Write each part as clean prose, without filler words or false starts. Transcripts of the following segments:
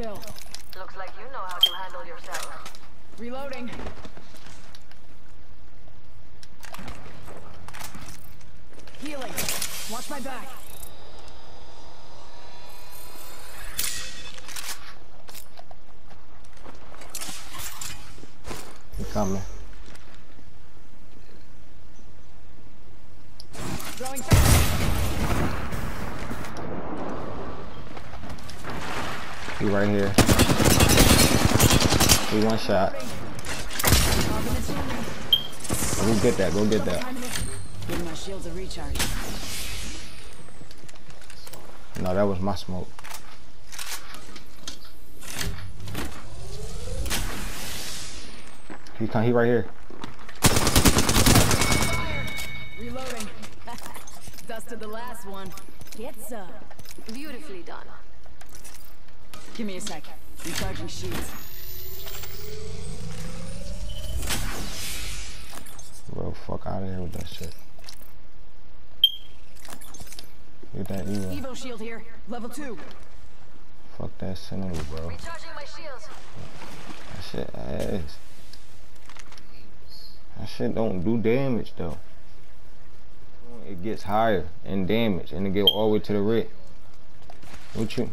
kill. Looks like you know how to handle yourself. Reloading. Healing. Watch my back. Come. Throwing fire. He right here. He one shot. Go get that. Go get that. Give my shields a recharge. No, that was my smoke. He right here. Reloading. Dusted the last one. Gets up. Beautifully done. Give me a sec. Recharging shields. Bro, fuck out of here with that shit. Look at that Evo. Evo shield here. Level 2. Fuck that scenery, bro. Recharging my shields. That shit ass. That shit don't do damage though. It gets higher in damage and it goes all the way to the red. What you?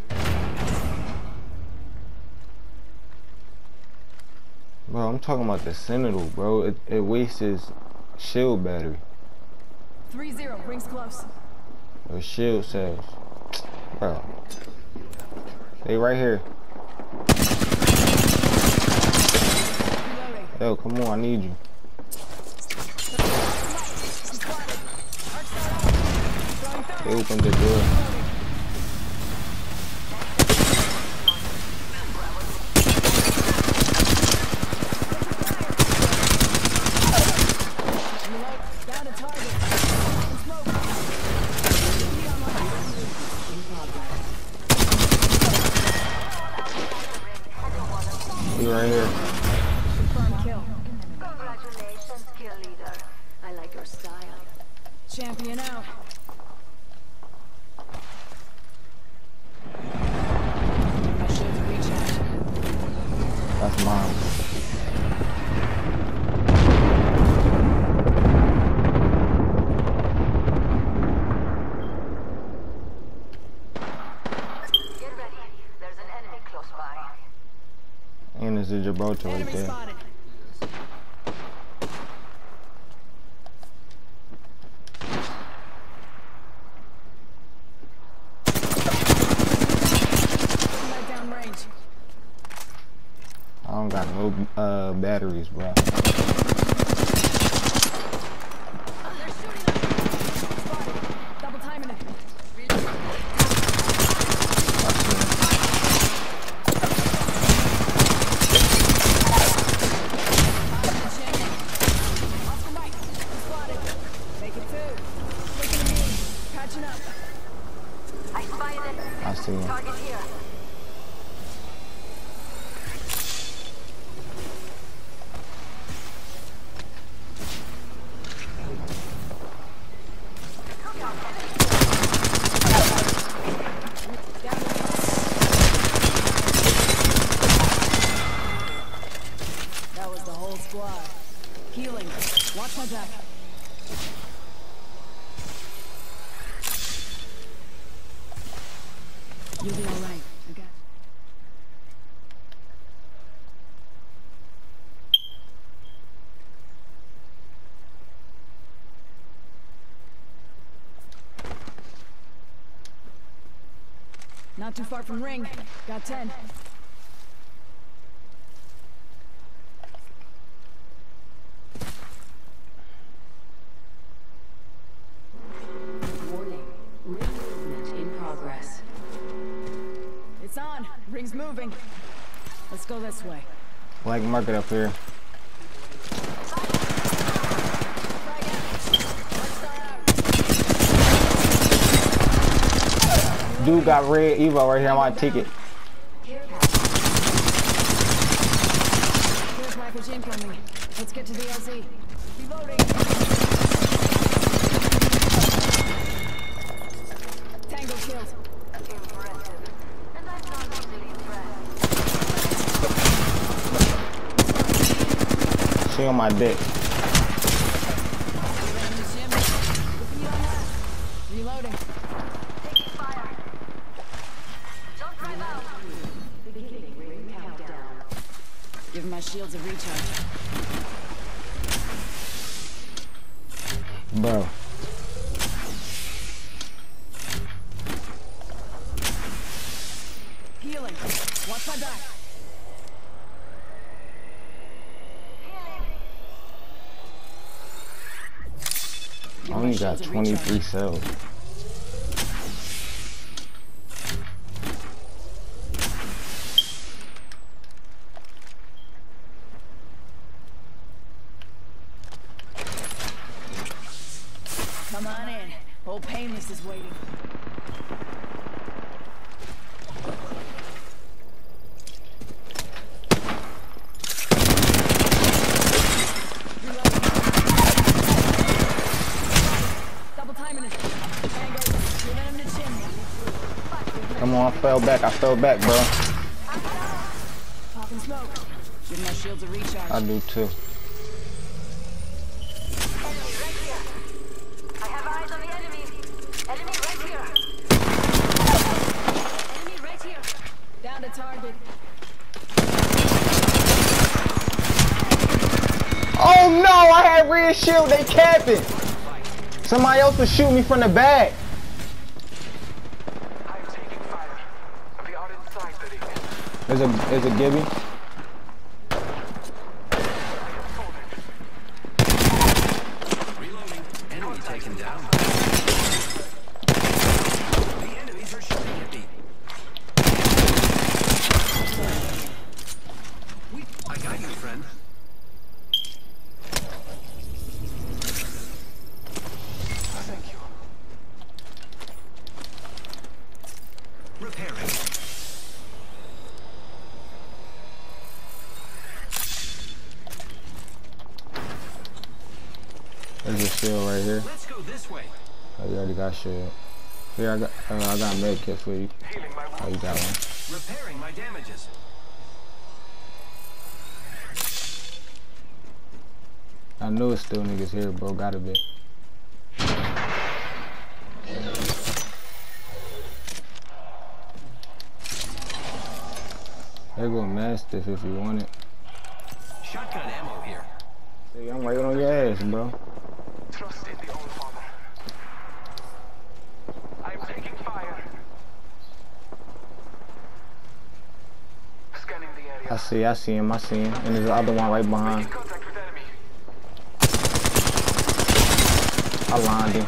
Bro, I'm talking about the Sentinel, bro. It wastes his shield battery. 3-0 brings close. Or shield cells. Bro. They right here. Yo, come on, I need you. They opened the door. He's right here. Congratulations, kill leader. I like your style. Champion out. Gibraltar right there. Spotted. I don't got no batteries, bro. You'll be all right. I got you. Not too far from ring. Got 10. Moving. Let's go this way. Black market up here. Dude got red Evo right here. I want to take it. Here's my machine coming. Let's get to the LZ. Reloading. Tango killed. Impressive. And that's not really impressive. sucking on my dick. Shields of recharge. Bro. Healing. Watch my back. Healing. I only got 23 cells. Come on in. Old Painless is waiting. Double timing it. Come on, I fell back, bro. Popping smoke. Give my shields a recharge. I do too. Oh no, I had rear shield, they capping. Somebody else was shooting me from the back. I'm taking fire. We are inside the ring. There's a Gibby. Reloading. Enemy taken down. The enemies are shooting at me. I got you, friend. Repairing. There's a shield right here. Let's go this way. Oh, you already got shield. Here, I got a med kit for you. Oh, you got one. Repairing my damages. I know it's still niggas here, bro. Gotta be. There go Mastiff if you want it. Shotgun ammo here. See, I'm right on your ass, bro. Trust in the old father. I'm taking fire. Scanning the area. I see him. And there's the other one right behind. I lined him.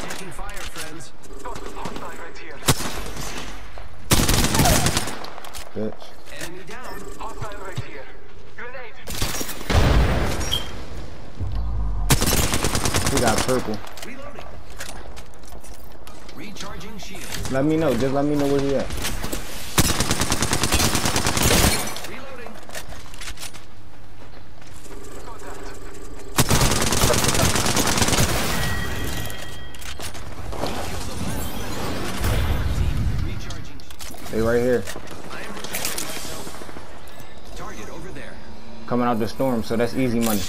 Bitch. Enemy down. Hostile right here. Grenade. We got purple. Reloading. Recharging shield. Let me know. Just let me know where he at. Reloading. Hey, right here. Coming out the storm, so that's easy money.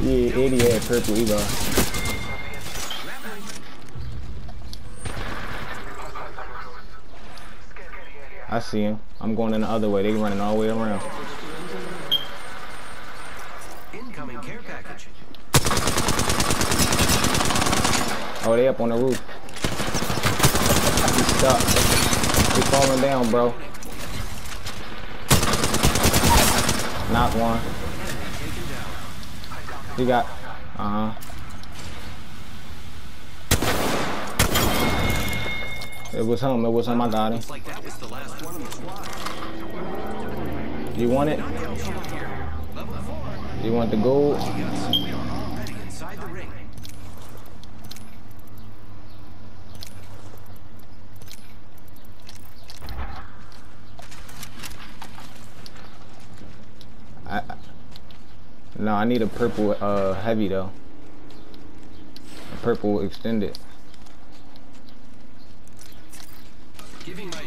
Yeah, idiot had purple ego. I see him. I'm going in the other way. They running all the way around. Incoming care package. Oh, they up on the roof. He's stuck. He's falling down, bro. Knock one. He got... It was him. I got him. You want it? You want the gold? We are already inside the ring. No, I need a purple heavy though. A purple extended.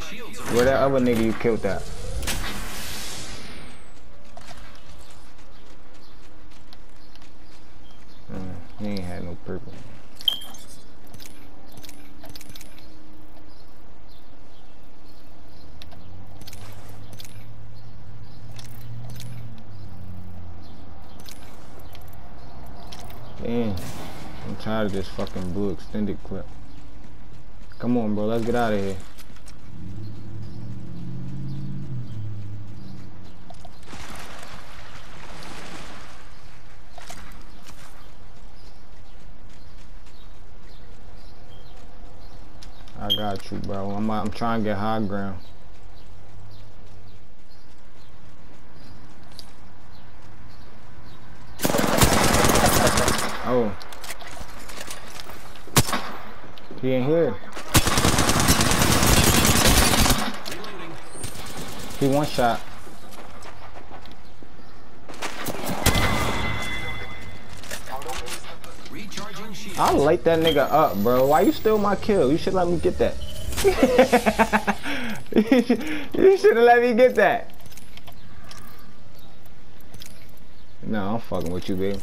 Where that other nigga you killed that? He ain't had no purple. Damn, I'm tired of this fucking blue extended clip. Come on, bro, let's get out of here. I got you, bro. I'm trying to get high ground. Oh, he ain't here. He one shot. I'll light that nigga up, bro. Why you steal my kill? You should let me get that. You should have let me get that. No, I'm fucking with you, baby.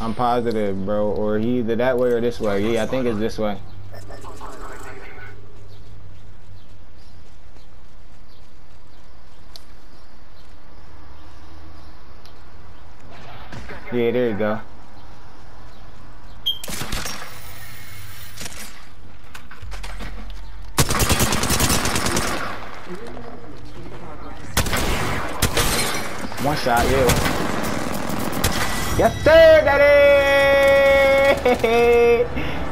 I'm positive, bro, or he either that way or this way. Yeah, I think it's this way. Yeah, there you go. One shot, yeah. Yes sir, daddy!